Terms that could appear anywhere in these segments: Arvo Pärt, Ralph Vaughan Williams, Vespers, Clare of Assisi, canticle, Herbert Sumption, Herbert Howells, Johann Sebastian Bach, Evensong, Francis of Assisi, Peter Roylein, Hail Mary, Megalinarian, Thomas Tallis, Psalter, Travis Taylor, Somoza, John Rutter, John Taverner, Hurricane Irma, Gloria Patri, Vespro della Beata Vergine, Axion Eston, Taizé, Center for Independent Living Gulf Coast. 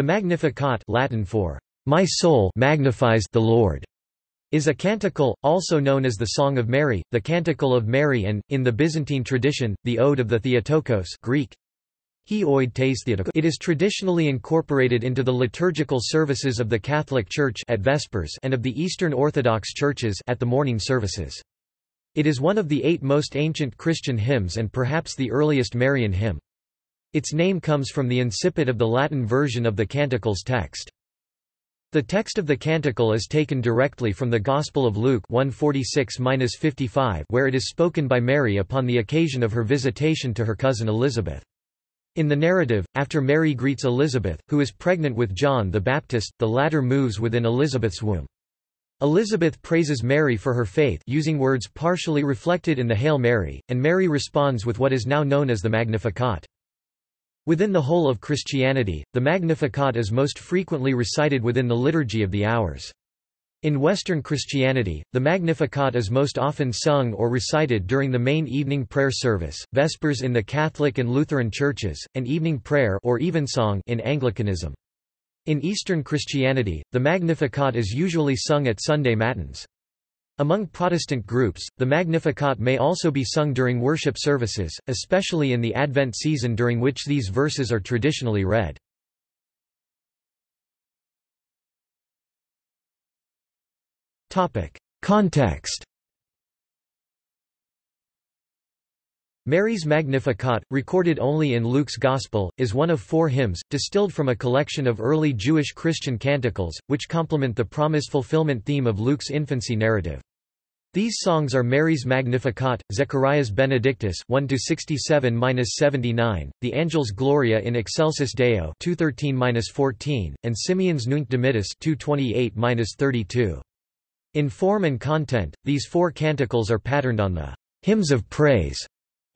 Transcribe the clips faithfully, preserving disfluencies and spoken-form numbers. The Magnificat, Latin for "My soul magnifies the Lord," is a canticle, also known as the Song of Mary, the Canticle of Mary, and, in the Byzantine tradition, the Ode of the Theotokos (Greek: He oid tais Theotokos). It is traditionally incorporated into the liturgical services of the Catholic Church at Vespers and of the Eastern Orthodox churches at the morning services. It is one of the eight most ancient Christian hymns and perhaps the earliest Marian hymn. Its name comes from the incipit of the Latin version of the canticle's text. The text of the canticle is taken directly from the Gospel of Luke one forty-six to fifty-five, where it is spoken by Mary upon the occasion of her visitation to her cousin Elizabeth. In the narrative, after Mary greets Elizabeth, who is pregnant with John the Baptist, the latter moves within Elizabeth's womb. Elizabeth praises Mary for her faith using words partially reflected in the Hail Mary, and Mary responds with what is now known as the Magnificat. Within the whole of Christianity, the Magnificat is most frequently recited within the Liturgy of the Hours. In Western Christianity, the Magnificat is most often sung or recited during the main evening prayer service, Vespers in the Catholic and Lutheran churches, and evening prayer or Evensong in Anglicanism. In Eastern Christianity, the Magnificat is usually sung at Sunday matins. Among Protestant groups, the Magnificat may also be sung during worship services, especially in the Advent season during which these verses are traditionally read. Context. Mary's Magnificat, recorded only in Luke's Gospel, is one of four hymns, distilled from a collection of early Jewish Christian canticles, which complement the promise-fulfillment theme of Luke's infancy narrative. These songs are Mary's Magnificat, Zechariah's Benedictus one sixty-seven to seventy-nine, the Angel's Gloria in Excelsis Deo two thirteen to fourteen, and Simeon's Nunc Dimittis two twenty-eight to thirty-two. In form and content, these four canticles are patterned on the hymns of praise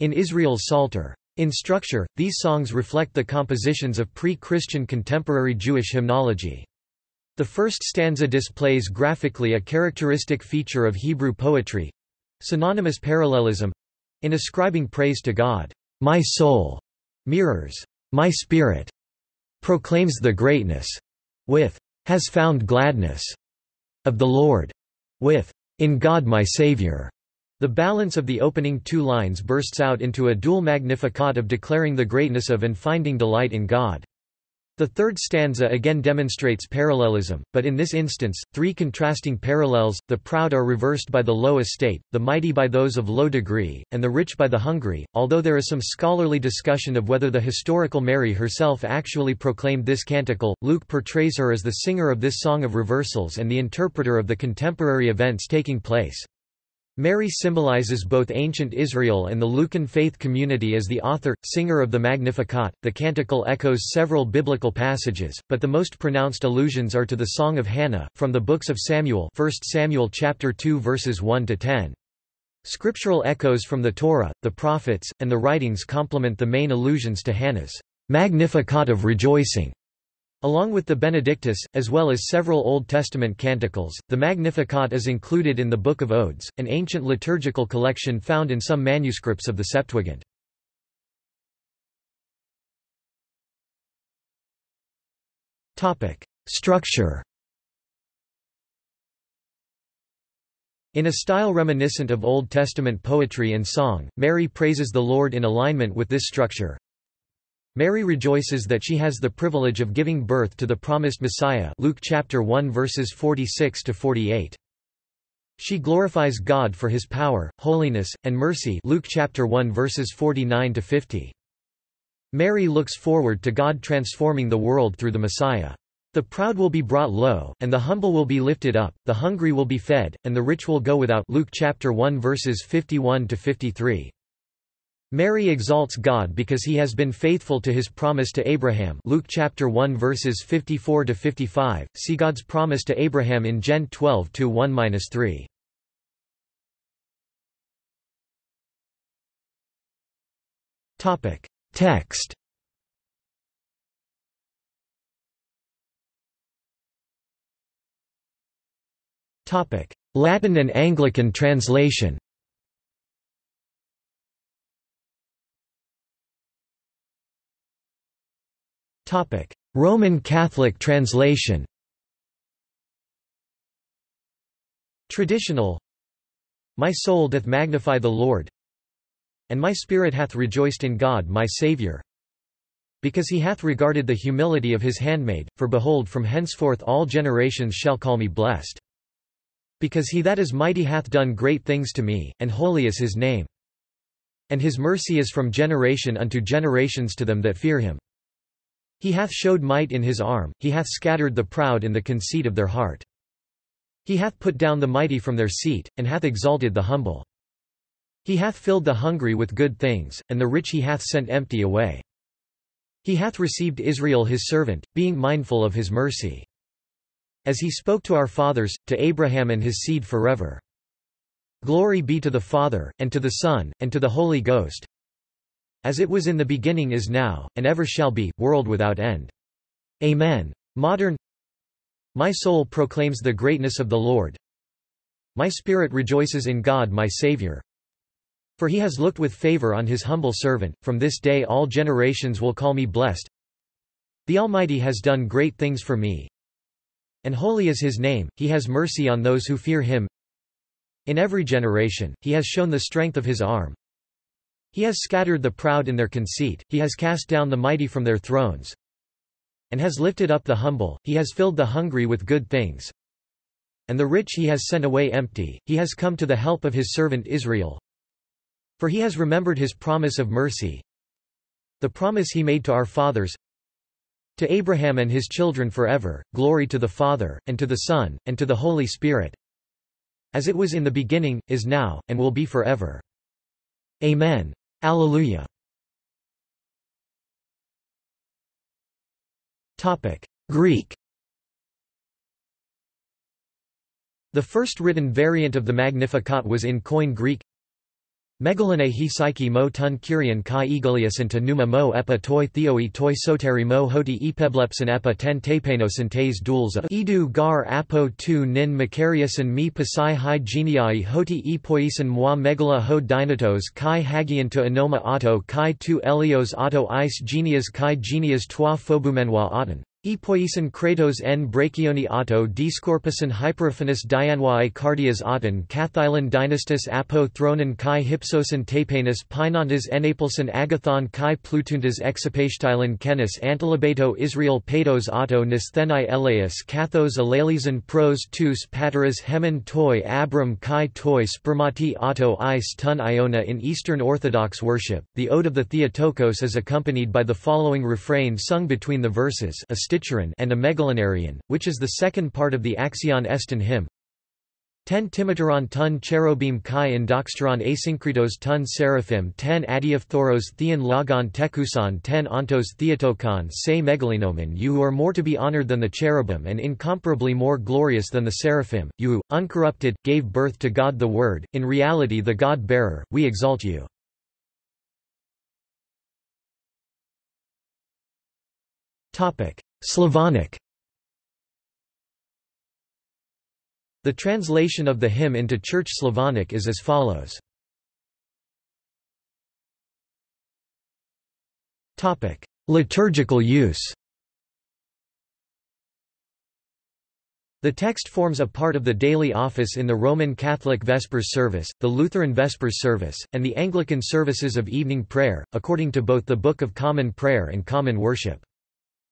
in Israel's Psalter. In structure, these songs reflect the compositions of pre-Christian contemporary Jewish hymnology. The first stanza displays graphically a characteristic feature of Hebrew poetry—synonymous parallelism—in ascribing praise to God. "My soul mirrors, my spirit proclaims the greatness," with "has found gladness of the Lord," with "in God my Savior." The balance of the opening two lines bursts out into a dual Magnificat of declaring the greatness of and finding delight in God. The third stanza again demonstrates parallelism, but in this instance, three contrasting parallels: the proud are reversed by the low estate, the mighty by those of low degree, and the rich by the hungry, although there is some scholarly discussion of whether the historical Mary herself actually proclaimed this canticle. Luke portrays her as the singer of this song of reversals and the interpreter of the contemporary events taking place. Mary symbolizes both ancient Israel and the Lucan faith community as the author, singer of the Magnificat. The canticle echoes several biblical passages, but the most pronounced allusions are to the Song of Hannah, from the books of Samuel First Samuel chapter two verses one to ten. Scriptural echoes from the Torah, the prophets, and the writings complement the main allusions to Hannah's Magnificat of rejoicing. Along with the Benedictus, as well as several Old Testament canticles, the Magnificat is included in the Book of Odes, an ancient liturgical collection found in some manuscripts of the Septuagint. Structure. In a style reminiscent of Old Testament poetry and song, Mary praises the Lord in alignment with this structure. Mary rejoices that she has the privilege of giving birth to the promised Messiah. Luke chapter one verses forty-six to forty-eight. She glorifies God for his power, holiness, and mercy. Luke chapter one verses forty-nine to fifty. Mary looks forward to God transforming the world through the Messiah. The proud will be brought low, and the humble will be lifted up. The hungry will be fed, and the rich will go without. Luke chapter one verses fifty-one to fifty-three. Mary exalts God because he has been faithful to his promise to Abraham. Luke chapter one verses fifty-four to fifty-five. See God's promise to Abraham in Gen twelve to one to three. Topic: Text. Topic: Latin and Anglican translation. Roman Catholic translation. Traditional. My soul doth magnify the Lord, and my spirit hath rejoiced in God my Saviour, because he hath regarded the humility of his handmaid, for behold, from henceforth all generations shall call me blessed. Because he that is mighty hath done great things to me, and holy is his name. And his mercy is from generation unto generations to them that fear him. He hath showed might in his arm, he hath scattered the proud in the conceit of their heart. He hath put down the mighty from their seat, and hath exalted the humble. He hath filled the hungry with good things, and the rich he hath sent empty away. He hath received Israel his servant, being mindful of his mercy. As he spoke to our fathers, to Abraham and his seed forever. Glory be to the Father, and to the Son, and to the Holy Ghost. As it was in the beginning is now, and ever shall be, world without end. Amen. Modern. My soul proclaims the greatness of the Lord. My spirit rejoices in God my Saviour. For he has looked with favour on his humble servant, from this day all generations will call me blessed. The Almighty has done great things for me, and holy is his name, he has mercy on those who fear him. In every generation, he has shown the strength of his arm. He has scattered the proud in their conceit, he has cast down the mighty from their thrones, and has lifted up the humble, he has filled the hungry with good things. And the rich he has sent away empty, he has come to the help of his servant Israel. For he has remembered his promise of mercy, the promise he made to our fathers, to Abraham and his children forever. Glory to the Father, and to the Son, and to the Holy Spirit. As it was in the beginning, is now, and will be forever. Amen. Alleluia. Topic: Greek. The first written variant of the Magnificat was in Koine Greek. Megalinarian psyche mo tun kyrian kai egaliasinta numa mo epa toi theoi toi soteri mo hoti epeblepsin epa ten tepenosin tes dulza edu gar apo tu nin makariasin mi pasai hi geniai hoti epoisin moi megala ho dinatos kai hagian to anoma auto kai tu elios auto ice genias kai genias toi phobumenwa auton. Epoisin kratos en brachioni auto discorpusin hyperphanus dianwae cardias auton kathylon dynastis apo thronon kai hypsosin tapenus pinontas enapelson agathon kai plutuntas exipastilon kenis antilobato israel patos auto nistheni eleus kathos alelizan pros tous pateras hemen toi abram kai toi spermati auto is tun iona. In Eastern Orthodox worship, the Ode of the Theotokos is accompanied by the following refrain sung between the verses, a sticheron and a megalinarian, which is the second part of the Axion Eston hymn. Ten timiteron tun cherubim kai indoxteron asyncritos tun seraphim ten adiaphthoros theon logon tekuson ten ontos theotokon se megalinomen. You who are more to be honored than the cherubim and incomparably more glorious than the seraphim, you who, uncorrupted, gave birth to God the Word, in reality the God-bearer, we exalt you. Slavonic. The translation of the hymn into Church Slavonic is as follows. Topic: Liturgical use. The text forms a part of the daily office in the Roman Catholic Vespers service, the Lutheran Vespers service, and the Anglican services of evening prayer, according to both the Book of Common Prayer and Common Worship.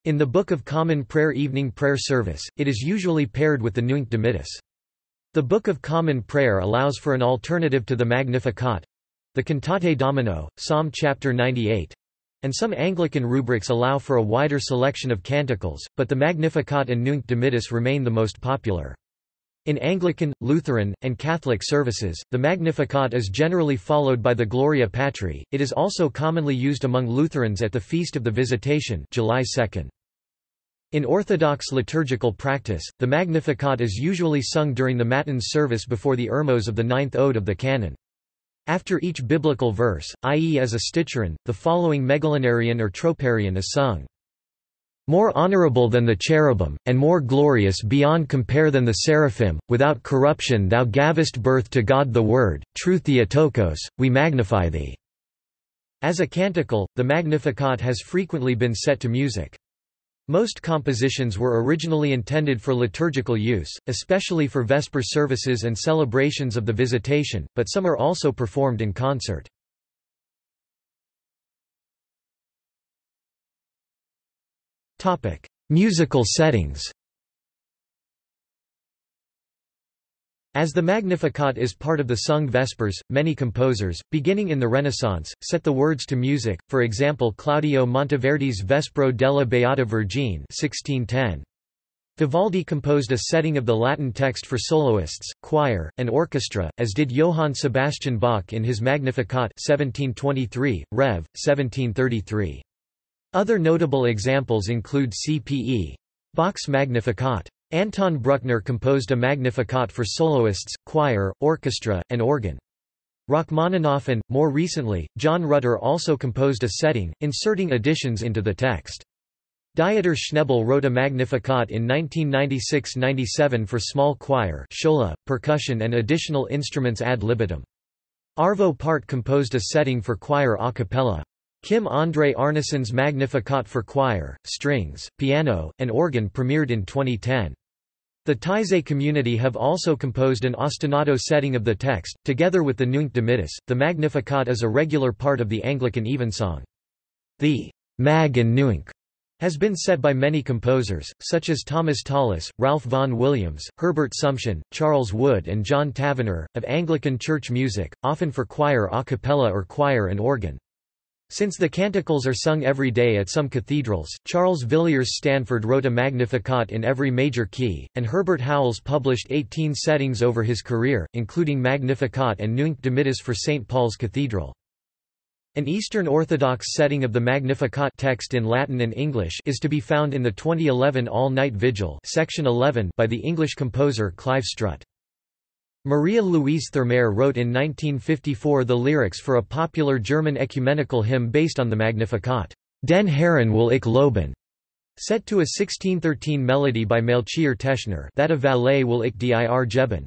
In the Book of Common Prayer evening prayer service, it is usually paired with the Nunc Dimittis. The Book of Common Prayer allows for an alternative to the Magnificat, the Cantate Domino, Psalm chapter ninety-eight, and some Anglican rubrics allow for a wider selection of canticles, but the Magnificat and Nunc Dimittis remain the most popular. In Anglican, Lutheran, and Catholic services, the Magnificat is generally followed by the Gloria Patri. It is also commonly used among Lutherans at the Feast of the Visitation, July second. In Orthodox liturgical practice, the Magnificat is usually sung during the Matins service before the Irmos of the ninth Ode of the Canon. After each biblical verse, that is as a sticheron, the following Megalinarian or Troparion is sung. More honorable than the cherubim, and more glorious beyond compare than the seraphim, without corruption thou gavest birth to God the Word, true Theotokos, we magnify thee. As a canticle, the Magnificat has frequently been set to music. Most compositions were originally intended for liturgical use, especially for Vesper services and celebrations of the Visitation, but some are also performed in concert. Musical settings. As the Magnificat is part of the sung Vespers, many composers, beginning in the Renaissance, set the words to music, for example Claudio Monteverdi's Vespro della Beata Vergine sixteen ten. Vivaldi composed a setting of the Latin text for soloists, choir, and orchestra, as did Johann Sebastian Bach in his Magnificat seventeen twenty-three, Rev. seventeen thirty-three. Other notable examples include C P E. Bach's Magnificat. Anton Bruckner composed a Magnificat for soloists, choir, orchestra, and organ. Rachmaninoff and, more recently, John Rutter also composed a setting, inserting additions into the text. Dieter Schnebel wrote a Magnificat in nineteen ninety-six ninety-seven for small choir, schola, percussion and additional instruments ad libitum. Arvo Pärt composed a setting for choir a cappella. Kim André Arneson's Magnificat for choir, strings, piano, and organ premiered in twenty ten. The Taizé community have also composed an ostinato setting of the text, together with the Nunc Dimittis. The Magnificat is a regular part of the Anglican Evensong. The Mag and Nunc has been set by many composers, such as Thomas Tallis, Ralph Vaughan Williams, Herbert Sumption, Charles Wood, and John Taverner, of Anglican church music, often for choir a cappella or choir and organ. Since the canticles are sung every day at some cathedrals, Charles Villiers Stanford wrote a Magnificat in every major key, and Herbert Howells published eighteen settings over his career, including Magnificat and Nunc Dimittis for Saint Paul's Cathedral. An Eastern Orthodox setting of the Magnificat text in Latin and English is to be found in the twenty eleven All-Night Vigil section eleven by the English composer Clive Strutt. Maria Louise Thurmere wrote in nineteen fifty-four the lyrics for a popular German ecumenical hymn based on the Magnificat, Den Herren will ich loben, set to a sixteen thirteen melody by Melchior Teschner, that of Valet will ich dir jeben.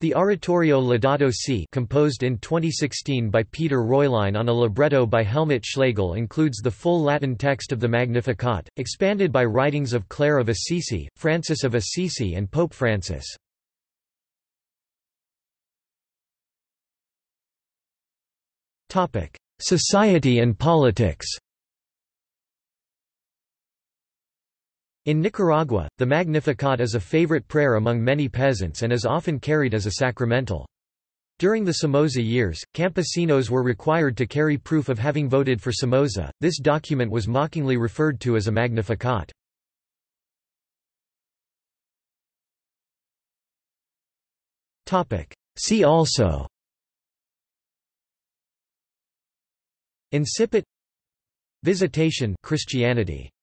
The oratorio Laudato Si, composed in twenty sixteen by Peter Roylein on a libretto by Helmut Schlegel, includes the full Latin text of the Magnificat, expanded by writings of Clare of Assisi, Francis of Assisi, and Pope Francis. Society and politics. In Nicaragua, the Magnificat is a favorite prayer among many peasants and is often carried as a sacramental. During the Somoza years, campesinos were required to carry proof of having voted for Somoza. This document was mockingly referred to as a Magnificat. See also: Incipit, Visitation, Christianity.